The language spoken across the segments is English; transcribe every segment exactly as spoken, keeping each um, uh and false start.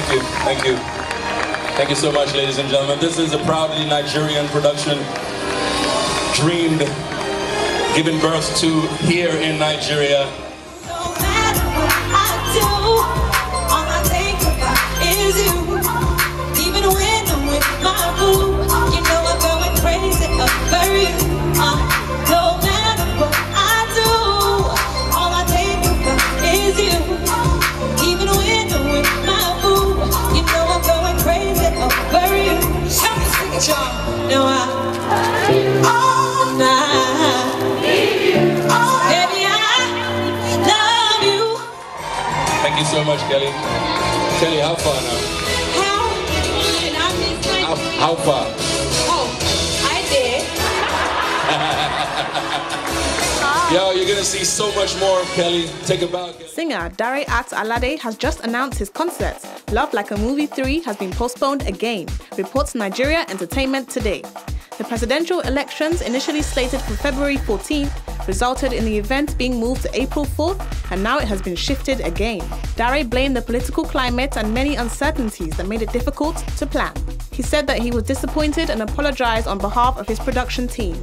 Thank you, thank you. Thank you so much, ladies and gentlemen. This is a proudly Nigerian production, dreamed, given birth to here in Nigeria. No matter what I do, all I think about is you. Even when I'm with my boo, you know I'm going crazy over you. Uh, no matter what I do, all I think about is you. Even when I'm with my boo, you know I'm going crazy over you. Shout me, sing it, y'all. No, I. All night. Thank you so much, Kelly. Kelly, how far now? How? And I missed my... How, how far? Oh, I did. Yo, you're gonna see so much more of Kelly. Take a bow, Kelly. Singer Dare Art Alade has just announced his concert. Love Like a Movie three has been postponed again, reports Nigeria Entertainment Today. The presidential elections, initially slated for February fourteenth, resulted in the event being moved to April fourth, and now it has been shifted again. Dare blamed the political climate and many uncertainties that made it difficult to plan. He said that he was disappointed and apologized on behalf of his production team.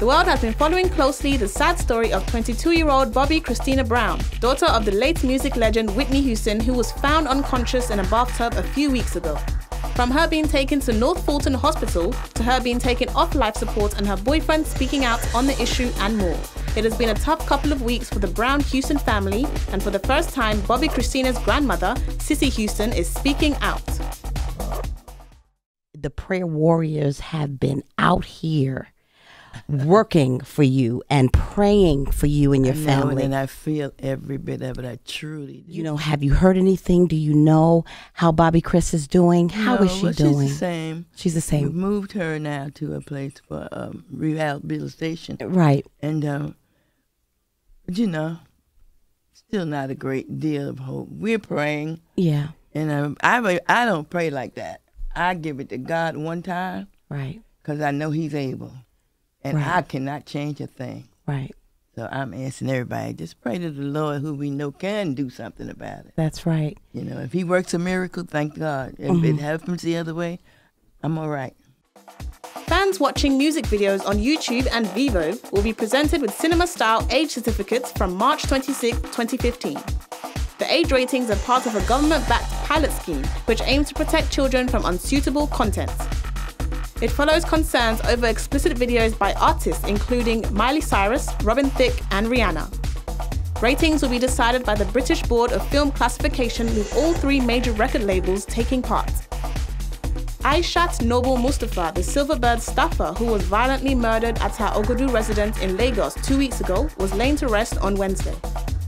The world has been following closely the sad story of twenty-two-year-old Bobby Christina Brown, daughter of the late music legend Whitney Houston, who was found unconscious in a bathtub a few weeks ago. From her being taken to North Fulton Hospital, to her being taken off life support and her boyfriend speaking out on the issue and more. It has been a tough couple of weeks for the Brown Houston family, and for the first time, Bobby Christina's grandmother, Cissy Houston, is speaking out. The prayer warriors have been out here working for you and praying for you and your know, family. And I feel every bit of it. I truly do. You know, have you heard anything? Do you know how Bobby Chris is doing? How no, is she well, doing? She's the same. She's the same. We've moved her now to a place for um, rehabilitation. Right. And, um, you know, still not a great deal of hope. We're praying. Yeah. And um, I, I don't pray like that. I give it to God one time. Right. Because I know he's able. And right. I cannot change a thing. Right. So I'm asking everybody, just pray to the Lord who we know can do something about it. That's right. You know, if he works a miracle, thank God. If mm-hmm. it happens the other way, I'm all right. Fans watching music videos on YouTube and Vivo will be presented with cinema-style age certificates from March twenty-sixth, twenty fifteen. The age ratings are part of a government-backed pilot scheme which aims to protect children from unsuitable content. It follows concerns over explicit videos by artists including Miley Cyrus, Robin Thicke and Rihanna. Ratings will be decided by the British Board of Film Classification, with all three major record labels taking part. Aishat Mustapha, the Silverbird staffer who was violently murdered at her Ogudu residence in Lagos two weeks ago, was laid to rest on Wednesday.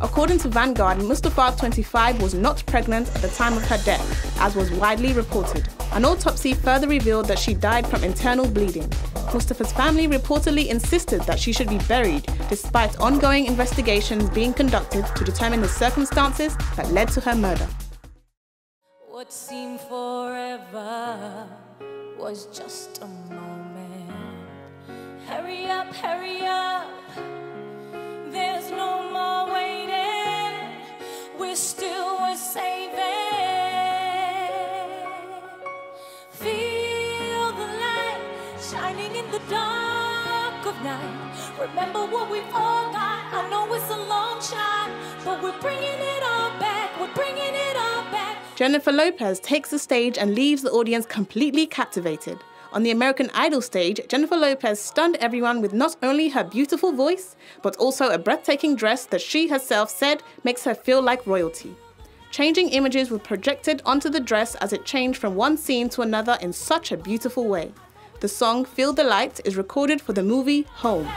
According to Vanguard, Mustapha, twenty-five, was not pregnant at the time of her death, as was widely reported. An autopsy further revealed that she died from internal bleeding. Mustapha's family reportedly insisted that she should be buried, despite ongoing investigations being conducted to determine the circumstances that led to her murder. What seemed forever was just a moment. Hurry up, hurry up. There's no more waiting. We're still, we're saving. Feel the light shining in the dark of night. Remember what we've all got. I know it's a long shot, but we're bringing it all back. We're bringing it all back. Jennifer Lopez takes the stage and leaves the audience completely captivated. On the American Idol stage, Jennifer Lopez stunned everyone with not only her beautiful voice, but also a breathtaking dress that she herself said makes her feel like royalty. Changing images were projected onto the dress as it changed from one scene to another in such a beautiful way. The song Feel the Light is recorded for the movie Home.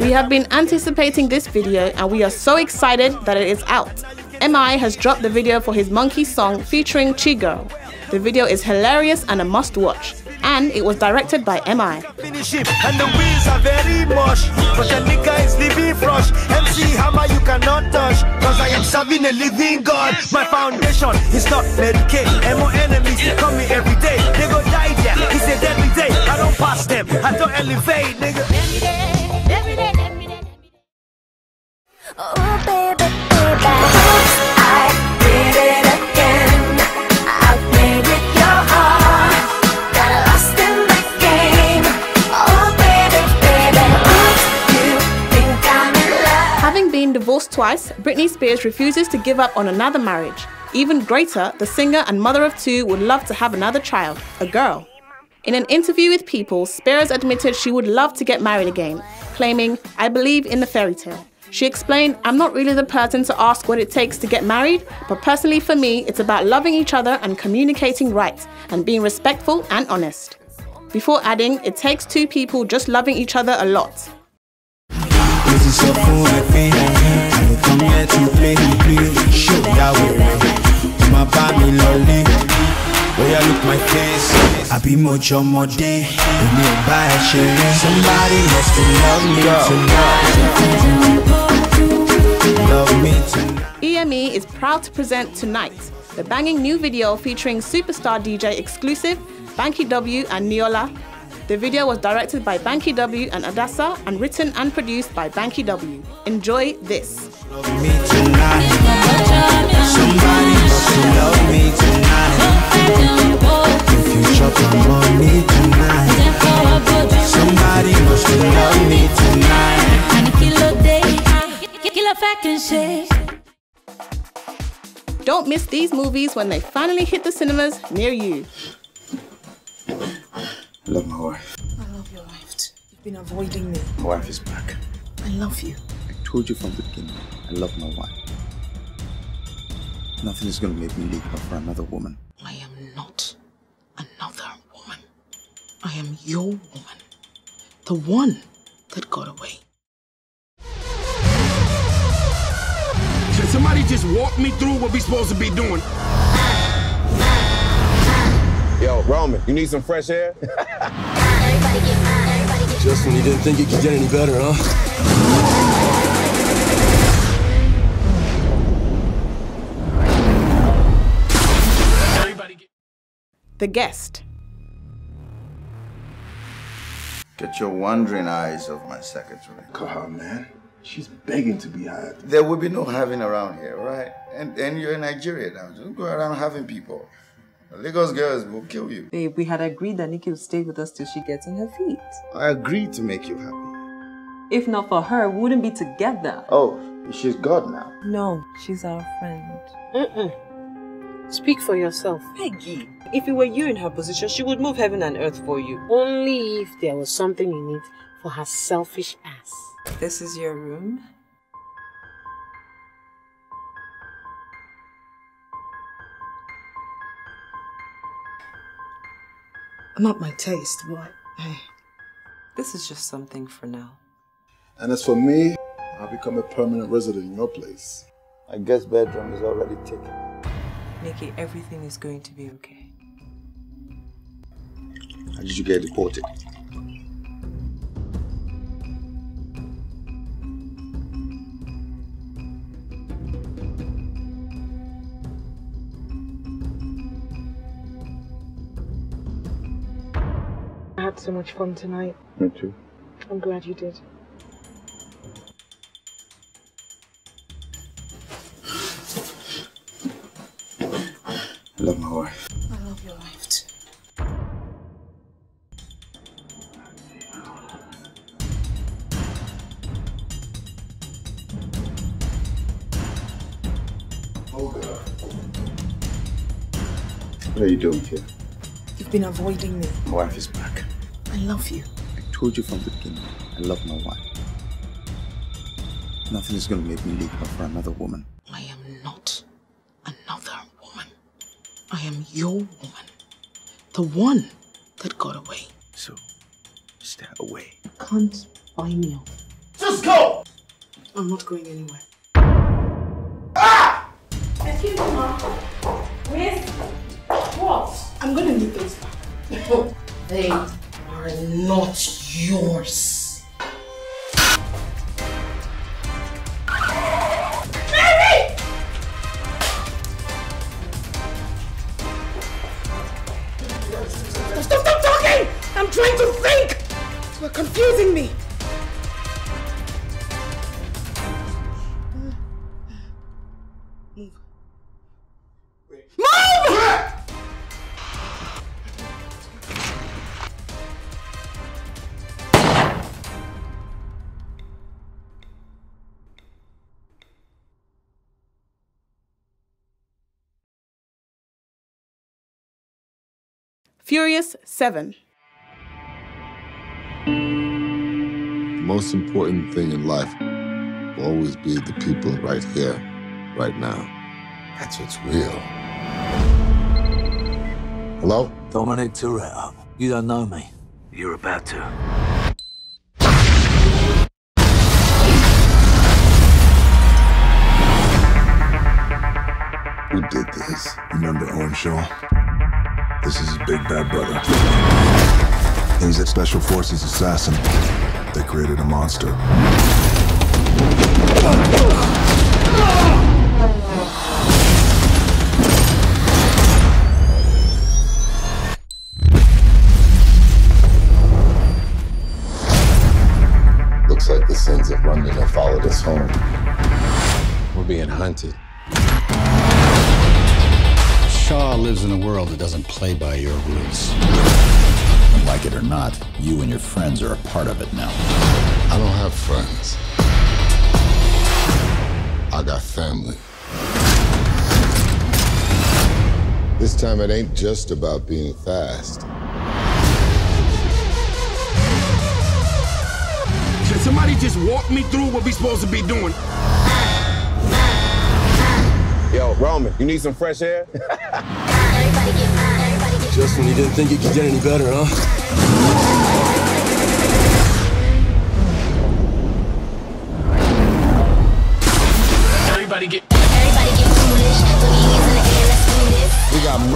We have been anticipating this video and we are so excited that it is out. M I has dropped the video for his Monkey song featuring Chigo. The video is hilarious and a must-watch, and it was directed by M I Oh, baby, baby. Oops, I did it again. I played with your heart. Got lost in the game. Oh, baby, baby. Oops, you think I'm in love. Having been divorced twice, Britney Spears refuses to give up on another marriage. Even greater, the singer and mother of two would love to have another child, a girl. In an interview with People, Spears admitted she would love to get married again, claiming, "I believe in the fairy tale." She explained, "I'm not really the person to ask what it takes to get married, but personally for me, it's about loving each other and communicating right, and being respectful and honest." Before adding, "It takes two people just loving each other a lot." I be much on my day, and you'll buy a share. Somebody has to love me tonight. Love me tonight. E M E is proud to present Tonight, the banging new video featuring superstar D J Exclusive, Banky W and Niyola. The video was directed by Banky W and Adasa and written and produced by Banky W. Enjoy this. Love me tonight. Somebody has to love me tonight. If you drop my money tonight, somebody must love me tonight. And a kilo day, a kilo fucking shake. Don't miss these movies when they finally hit the cinemas near you. I love my wife. I love your wife too. You've been avoiding me. My wife is back. I love you. I told you from the beginning, I love my wife. Nothing is going to make me leave her for another woman. I am not another woman. I am your woman. The one that got away. Can somebody just walk me through what we supposed to be doing? Yo, Roman, you need some fresh air? Just when you didn't think it could get any better, huh? The Guest. Get your wandering eyes off my secretary. Come, man. She's begging to be hired. There will be no having around here, right? And and you're in Nigeria now. Don't go around having people. The Lagos girls will kill you. Babe, we had agreed that Nikki would stay with us till she gets on her feet. I agreed to make you happy. If not for her, we wouldn't be together. Oh, she's God now. No, she's our friend. Mm-mm. Speak for yourself. Peggy, if it were you in her position, she would move heaven and earth for you. Only if there was something in it for her selfish ass. This is your room? Not my taste, but hey, this is just something for now. And as for me, I'll become a permanent resident in your place. My guest bedroom is already taken. Nikki, everything is going to be okay. How did you get deported? I had so much fun tonight. Me too. I'm glad you did. I love my wife. I love your wife too. Oh God. What are you doing here? You've been avoiding me. My wife is back. I love you. I told you from the beginning, I love my wife. Nothing is going to make me leave her for another woman. I am not another woman. I am your woman, the one that got away. So, stay away. You can't buy me off. Just go! I'm not going anywhere. Ah! Excuse me, ma. Where's what? I'm gonna need those back. They are not yours. Mary! Stop, stop, stop talking! I'm trying to think! You're confusing me. Furious seven. The most important thing in life will always be the people right here, right now. That's what's real. Hello? Dominic Tourette. You don't know me. You're about to. Who did this? Remember Owen? This is his big bad brother. He's a special forces assassin. They created a monster. Looks like the sins of London have followed us home. We're being hunted. Shaw lives in a world that doesn't play by your rules. Like it or not, you and your friends are a part of it now. I don't have friends. I got family. This time it ain't just about being fast. Can somebody just walk me through what we supposed to be doing? Yo, Roman, you need some fresh air? Everybody get mine, everybody get mine. Justin, you didn't think it could get any better, huh? Everybody get... Everybody get foolish. Put your hands in the air, let's do this. We got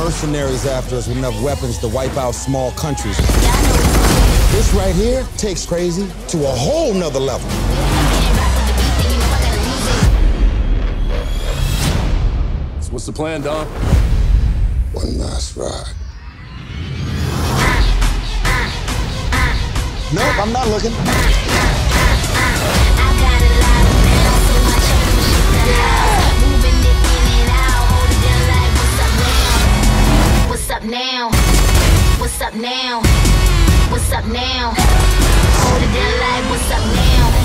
mercenaries after us with enough weapons to wipe out small countries. Yeah, I know. This right here takes crazy to a whole nother level. What's the plan, Dom? One last ride. Nope, I'm not looking. What's up now? What's up now? What's up now? Hold it down like what's up now?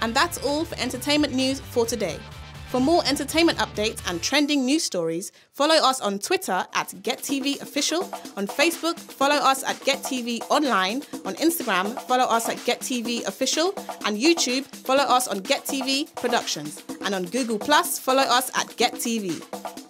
And that's all for entertainment news for today. For more entertainment updates and trending news stories, follow us on Twitter at GetTV Official, on Facebook, follow us at GetTV Online, on Instagram, follow us at GetTV Official, and YouTube, follow us on GetTV Productions, and on Google Plus, follow us at GetTV.